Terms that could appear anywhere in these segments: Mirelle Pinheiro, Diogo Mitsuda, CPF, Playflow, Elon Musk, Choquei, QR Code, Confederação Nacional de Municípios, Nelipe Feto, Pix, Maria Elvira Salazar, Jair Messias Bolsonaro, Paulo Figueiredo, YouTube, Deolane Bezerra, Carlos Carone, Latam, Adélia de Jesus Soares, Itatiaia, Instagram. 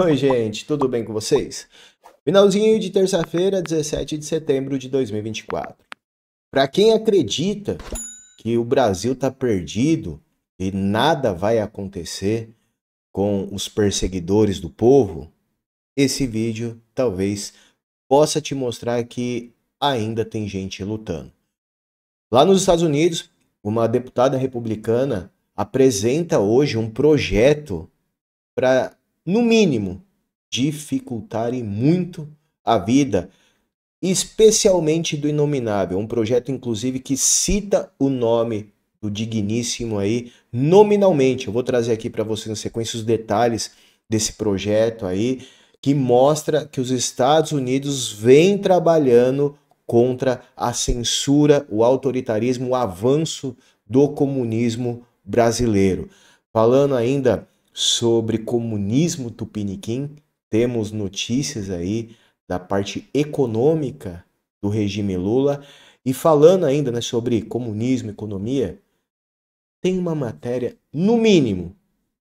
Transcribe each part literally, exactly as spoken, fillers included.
Oi gente, tudo bem com vocês? Finalzinho de terça-feira, dezessete de setembro de dois mil e vinte e quatro. Para quem acredita que o Brasil tá perdido e nada vai acontecer com os perseguidores do povo, esse vídeo talvez possa te mostrar que ainda tem gente lutando. Lá nos Estados Unidos, uma deputada republicana apresenta hoje um projeto para, no mínimo, dificultarem muito a vida, especialmente do inominável. Um projeto, inclusive, que cita o nome do digníssimo aí, nominalmente. Eu vou trazer aqui para vocês na sequência os detalhes desse projeto aí, que mostra que os Estados Unidos vem trabalhando contra a censura, o autoritarismo, o avanço do comunismo brasileiro. Falando ainda sobre comunismo tupiniquim, temos notícias aí da parte econômica do regime Lula. E falando ainda, né, sobre comunismo, economia, tem uma matéria, no mínimo,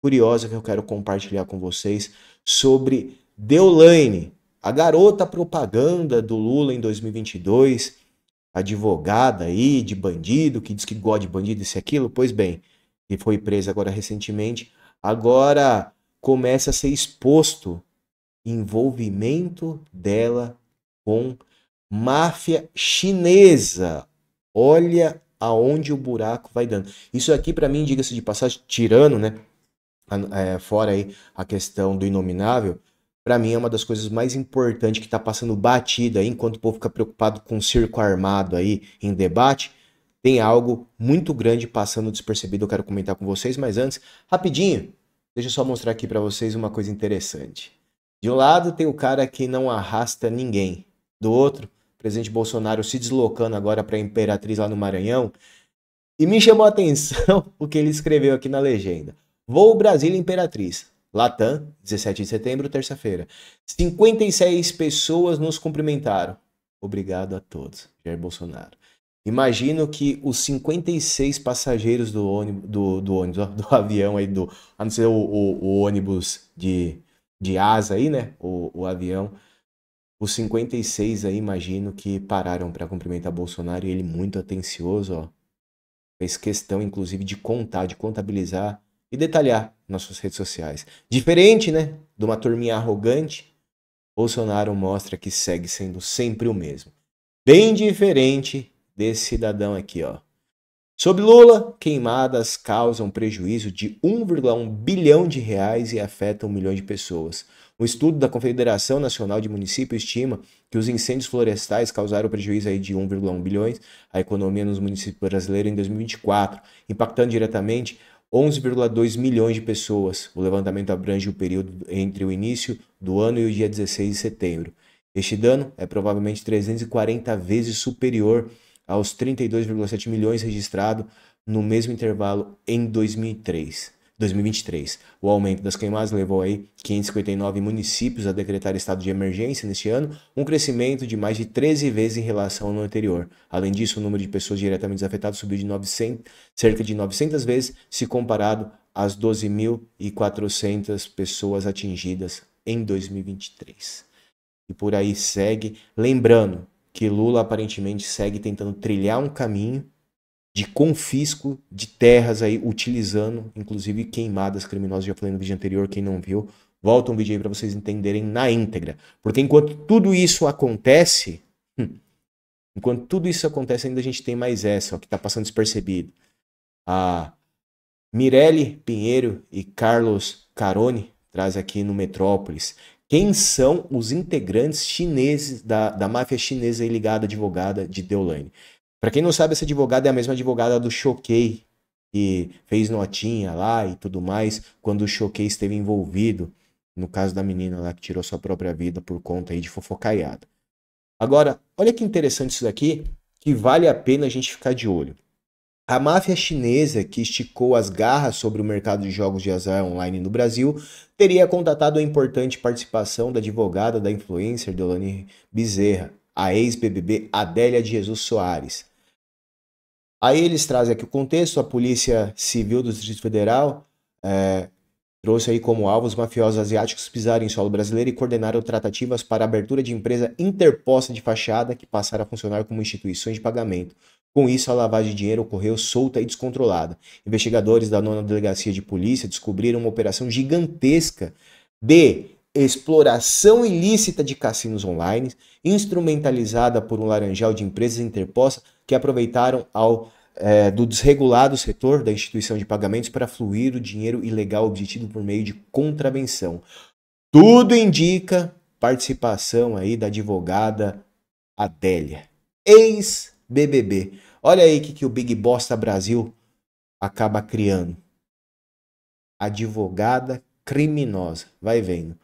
curiosa que eu quero compartilhar com vocês sobre Deolane, a garota propaganda do Lula em dois mil e vinte e dois, advogada aí de bandido, que diz que gosta de bandido, isso e aquilo. Pois bem, e foi presa agora recentemente. Agora começa a ser exposto envolvimento dela com máfia chinesa. Olha aonde o buraco vai dando. Isso aqui, para mim, diga-se de passagem, tirando, né, é, fora aí a questão do inominável, para mim é uma das coisas mais importantes que está passando batida aí, enquanto o povo fica preocupado com o circo armado aí em debate. Tem algo muito grande passando despercebido, eu quero comentar com vocês, mas antes, rapidinho, deixa eu só mostrar aqui para vocês uma coisa interessante. De um lado tem o cara que não arrasta ninguém, do outro, o presidente Bolsonaro se deslocando agora para Imperatriz lá no Maranhão, e me chamou a atenção o que ele escreveu aqui na legenda. Voo Brasília Imperatriz, Latam, dezessete de setembro, terça-feira. cinquenta e seis pessoas nos cumprimentaram. Obrigado a todos, Jair Bolsonaro. Imagino que os cinquenta e seis passageiros do ônibus, do, do, ônibus, do avião aí, do, a não ser o, o, o ônibus de, de asa aí, né? O, o avião, os cinquenta e seis aí, imagino que pararam para cumprimentar Bolsonaro, e ele muito atencioso, ó, fez questão, inclusive, de contar, de contabilizar e detalhar nas suas redes sociais. Diferente, né, de uma turminha arrogante, Bolsonaro mostra que segue sendo sempre o mesmo. Bem diferente desse cidadão aqui, ó. Sobre Lula, queimadas causam prejuízo de um vírgula um bilhão de reais e afetam milhões de pessoas. Um estudo da Confederação Nacional de Municípios estima que os incêndios florestais causaram prejuízo aí de um vírgula um bilhões à economia nos municípios brasileiros em dois mil e vinte e quatro, impactando diretamente onze vírgula dois milhões de pessoas. O levantamento abrange o período entre o início do ano e o dia dezesseis de setembro. Este dano é provavelmente trezentas e quarenta vezes superior aos trinta e dois vírgula sete milhões registrado no mesmo intervalo em dois mil e três, dois mil e vinte e três. O aumento das queimadas levou aí quinhentos e cinquenta e nove municípios a decretar estado de emergência neste ano, um crescimento de mais de treze vezes em relação ao ano anterior. Além disso, o número de pessoas diretamente afetadas subiu de novecentos, cerca de novecentas vezes se comparado às doze mil e quatrocentas pessoas atingidas em dois mil e vinte e três. E por aí segue, lembrando que Lula aparentemente segue tentando trilhar um caminho de confisco de terras aí, utilizando inclusive queimadas criminosas. Já falei no vídeo anterior, quem não viu, volta um vídeo aí para vocês entenderem na íntegra. Porque enquanto tudo isso acontece, hum, enquanto tudo isso acontece, ainda a gente tem mais essa, ó, que tá passando despercebido. A Mirelle Pinheiro e Carlos Carone traz aqui no Metrópolis quem são os integrantes chineses da, da máfia chinesa ligada à advogada de Deolane. Para quem não sabe, essa advogada é a mesma advogada do Choquei, que fez notinha lá e tudo mais, quando o Choquei esteve envolvido no caso da menina lá que tirou sua própria vida por conta aí de fofocaiada. Agora, olha que interessante isso daqui, que vale a pena a gente ficar de olho. A máfia chinesa, que esticou as garras sobre o mercado de jogos de azar online no Brasil, teria contatado a importante participação da advogada da influencer Deolane Bezerra, a ex-B B B Adélia de Jesus Soares. Aí eles trazem aqui o contexto: a Polícia Civil do Distrito Federal é, Trouxe aí como alvo os mafiosos asiáticos pisarem em solo brasileiro e coordenaram tratativas para a abertura de empresa interposta de fachada que passaram a funcionar como instituições de pagamento. Com isso, a lavagem de dinheiro ocorreu solta e descontrolada. Investigadores da nona Delegacia de Polícia descobriram uma operação gigantesca de exploração ilícita de cassinos online, instrumentalizada por um laranjal de empresas interpostas que aproveitaram ao É, do desregulado setor da instituição de pagamentos para fluir o dinheiro ilegal obtido por meio de contravenção. Tudo indica participação aí da advogada Adélia, ex-B B B. Olha aí o que, que o Big Bosta Brasil acaba criando. Advogada criminosa, vai vendo.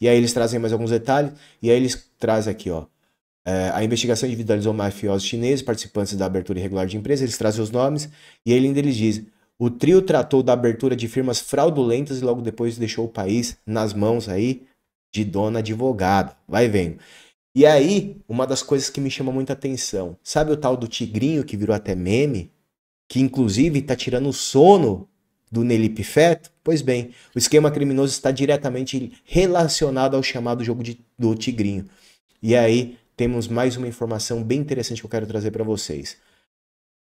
E aí eles trazem mais alguns detalhes, e aí eles trazem aqui, ó. É, a investigação individualizou mafiosos chineses, participantes da abertura irregular de empresas, eles trazem os nomes, e ele ainda eles diz, o trio tratou da abertura de firmas fraudulentas e logo depois deixou o país nas mãos aí de dona advogada, vai vendo. E aí, uma das coisas que me chama muita atenção, sabe o tal do tigrinho que virou até meme? Que inclusive tá tirando o sono do Nelipe Feto? Pois bem, o esquema criminoso está diretamente relacionado ao chamado jogo de, do tigrinho. E aí temos mais uma informação bem interessante que eu quero trazer para vocês.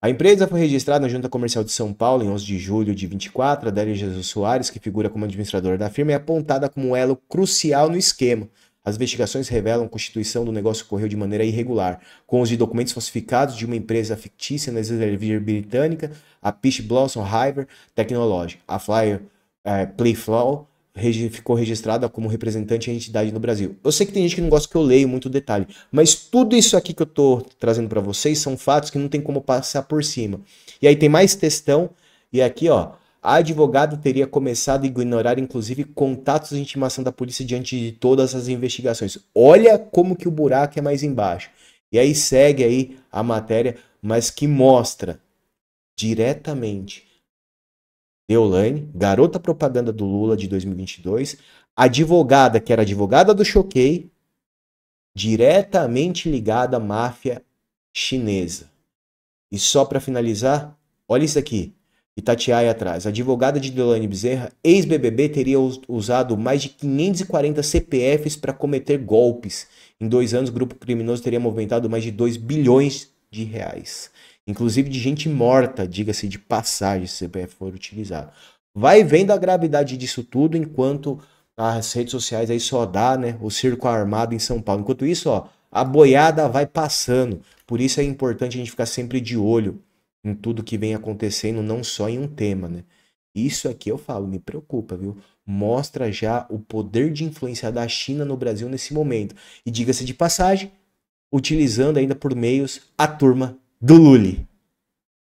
A empresa foi registrada na Junta Comercial de São Paulo em onze de julho de vinte e quatro. A Adélia de Jesus Soares, que figura como administradora da firma, é apontada como um elo crucial no esquema. As investigações revelam que a constituição do negócio ocorreu de maneira irregular, com os de documentos falsificados de uma empresa fictícia na ilha britânica, a Peach Blossom River Technology. A Flyer é, Playflow ficou registrada como representante da entidade no Brasil. Eu sei que tem gente que não gosta que eu leio muito detalhe, mas tudo isso aqui que eu tô trazendo para vocês são fatos que não tem como passar por cima. E aí tem mais textão, e aqui ó, a advogada teria começado a ignorar inclusive contatos de intimação da polícia diante de todas as investigações. Olha como que o buraco é mais embaixo. E aí segue aí a matéria, mas que mostra diretamente Deolane, garota propaganda do Lula de dois mil e vinte e dois, advogada que era advogada do Choquei, diretamente ligada à máfia chinesa. E só para finalizar, olha isso aqui, Itatiaia atrás. A advogada de Deolane Bezerra, ex-B B B, teria usado mais de quinhentos e quarenta C P Fs para cometer golpes. Em dois anos, o grupo criminoso teria movimentado mais de dois bilhões de reais. Inclusive de gente morta, diga-se de passagem, se o C P F for utilizado. Vai vendo a gravidade disso tudo, enquanto as redes sociais aí só dá, né, o circo armado em São Paulo. Enquanto isso, ó, a boiada vai passando. Por isso é importante a gente ficar sempre de olho em tudo que vem acontecendo, não só em um tema, né? Isso aqui eu falo, me preocupa, viu? Mostra já o poder de influência da China no Brasil nesse momento. E diga-se de passagem, utilizando ainda por meios a turma do Lully.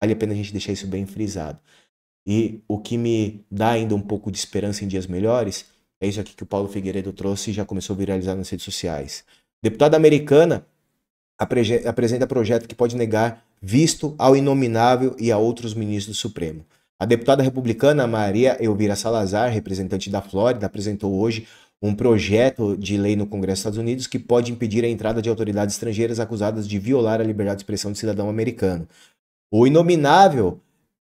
Vale a pena a gente deixar isso bem frisado. E o que me dá ainda um pouco de esperança em dias melhores é isso aqui que o Paulo Figueiredo trouxe e já começou a viralizar nas redes sociais. Deputada americana apresenta projeto que pode negar visto ao inominável e a outros ministros do Supremo. A deputada republicana Maria Elvira Salazar, representante da Flórida, apresentou hoje um projeto de lei no Congresso dos Estados Unidos que pode impedir a entrada de autoridades estrangeiras acusadas de violar a liberdade de expressão do cidadão americano. O inominável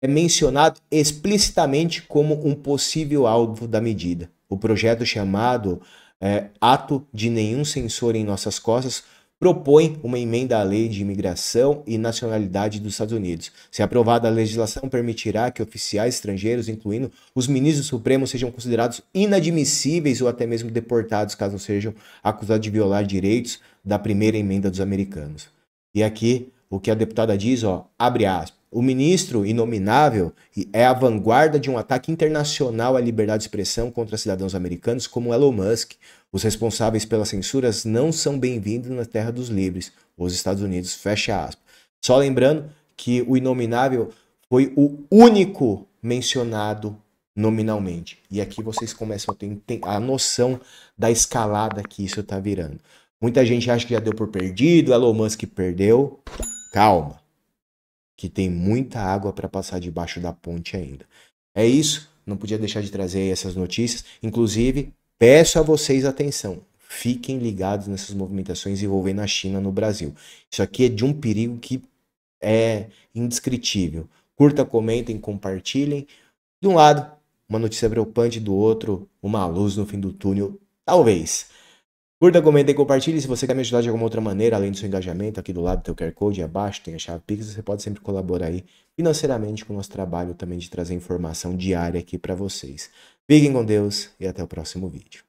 é mencionado explicitamente como um possível alvo da medida. O projeto chamado é, Ato de Nenhum Censor em Nossas Costas propõe uma emenda à lei de imigração e nacionalidade dos Estados Unidos. Se aprovada, a legislação permitirá que oficiais estrangeiros, incluindo os ministros do Supremo, sejam considerados inadmissíveis ou até mesmo deportados, caso sejam acusados de violar direitos da primeira emenda dos americanos. E aqui, o que a deputada diz, ó, abre aspas, o ministro inominável é a vanguarda de um ataque internacional à liberdade de expressão contra cidadãos americanos como Elon Musk. Os responsáveis pelas censuras não são bem-vindos na terra dos livres, os Estados Unidos, fecha aspas. Só lembrando que o inominável foi o único mencionado nominalmente. E aqui vocês começam a ter a noção da escalada que isso está virando. Muita gente acha que já deu por perdido, Elon Musk perdeu. Calma, que tem muita água para passar debaixo da ponte ainda. É isso, não podia deixar de trazer essas notícias. Inclusive, peço a vocês atenção, fiquem ligados nessas movimentações envolvendo a China no Brasil. Isso aqui é de um perigo que é indescritível. Curta, comentem, compartilhem. De um lado, uma notícia preocupante do outro, uma luz no fim do túnel, talvez. Curta, comenta e compartilhe. Se você quer me ajudar de alguma outra maneira, além do seu engajamento, aqui do lado tem o Q R Code, abaixo tem a chave Pix, você pode sempre colaborar aí financeiramente com o nosso trabalho também de trazer informação diária aqui para vocês. Fiquem com Deus e até o próximo vídeo.